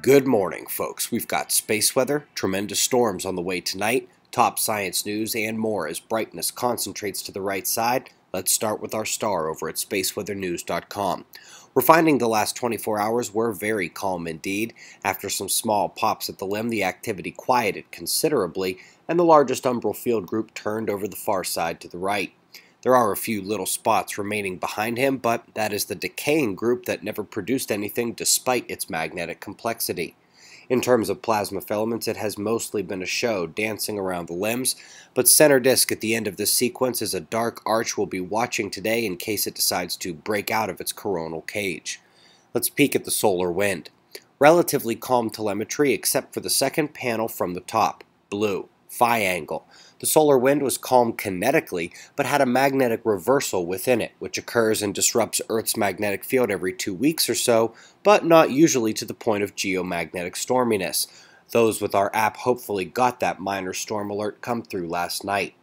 Good morning, folks. We've got space weather, tremendous storms on the way tonight, top science news, and more as brightness concentrates to the right side. Let's start with our star over at spaceweathernews.com. We're finding the last 24 hours were very calm indeed. After some small pops at the limb, the activity quieted considerably, and the largest umbral field group turned over the far side to the right. There are a few little spots remaining behind him, but that is the decaying group that never produced anything despite its magnetic complexity. In terms of plasma filaments, it has mostly been a show dancing around the limbs, but center disk at the end of this sequence is a dark arch we'll be watching today in case it decides to break out of its coronal cage. Let's peek at the solar wind. Relatively calm telemetry except for the second panel from the top, blue. Phi angle. The solar wind was calm kinetically, but had a magnetic reversal within it, which occurs and disrupts Earth's magnetic field every 2 weeks or so, but not usually to the point of geomagnetic storminess. Those with our app hopefully got that minor storm alert come through last night.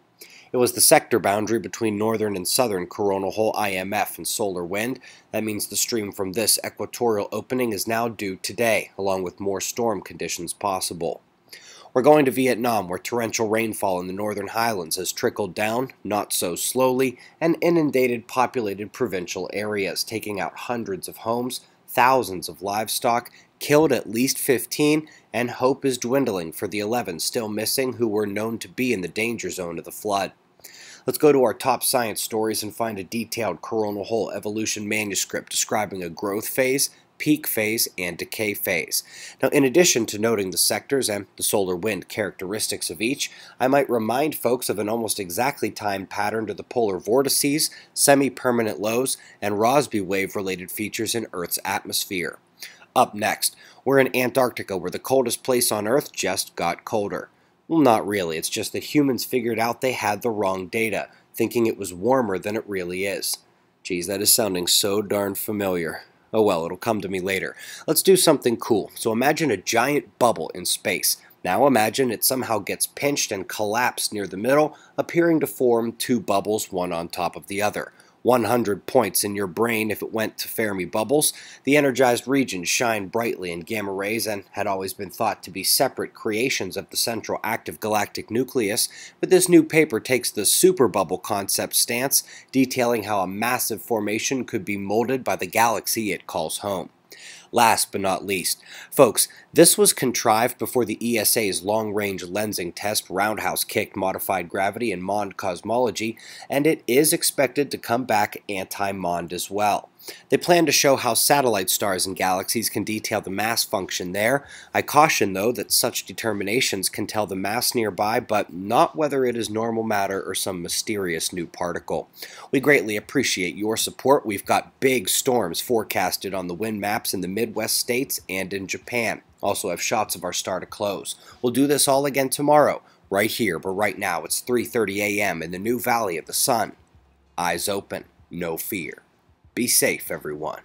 It was the sector boundary between northern and southern coronal hole IMF and solar wind. That means the stream from this equatorial opening is now due today, along with more storm conditions possible. We're going to Vietnam, where torrential rainfall in the northern highlands has trickled down, not so slowly, and inundated populated provincial areas, taking out hundreds of homes, thousands of livestock, killed at least 15, and hope is dwindling for the 11 still missing who were known to be in the danger zone of the flood. Let's go to our top science stories and find a detailed coronal hole evolution manuscript describing a growth phase, peak phase, and decay phase. Now, in addition to noting the sectors and the solar wind characteristics of each, I might remind folks of an almost exactly timed pattern to the polar vortices, semi-permanent lows, and Rossby wave-related features in Earth's atmosphere. Up next, we're in Antarctica, where the coldest place on Earth just got colder. Well, not really. It's just that humans figured out they had the wrong data, thinking it was warmer than it really is. Geez, that is sounding so darn familiar. Oh well, it'll come to me later. Let's do something cool. So imagine a giant bubble in space. Now imagine it somehow gets pinched and collapsed near the middle, appearing to form two bubbles, one on top of the other. 100 points in your brain if it went to Fermi bubbles. The energized regions shine brightly in gamma rays and had always been thought to be separate creations of the central active galactic nucleus, but this new paper takes the superbubble concept stance, detailing how a massive formation could be molded by the galaxy it calls home. Last but not least, folks, this was contrived before the ESA's long-range lensing test roundhouse kicked modified gravity in MOND cosmology, and it is expected to come back anti-MOND as well. They plan to show how satellite stars and galaxies can detail the mass function there. I caution, though, that such determinations can tell the mass nearby, but not whether it is normal matter or some mysterious new particle. We greatly appreciate your support. We've got big storms forecasted on the wind maps in the Midwest states and in Japan. Also have shots of our star to close. We'll do this all again tomorrow, right here, but right now it's 3:30 a.m. in the new Valley of the Sun. Eyes open, no fear. Be safe, everyone.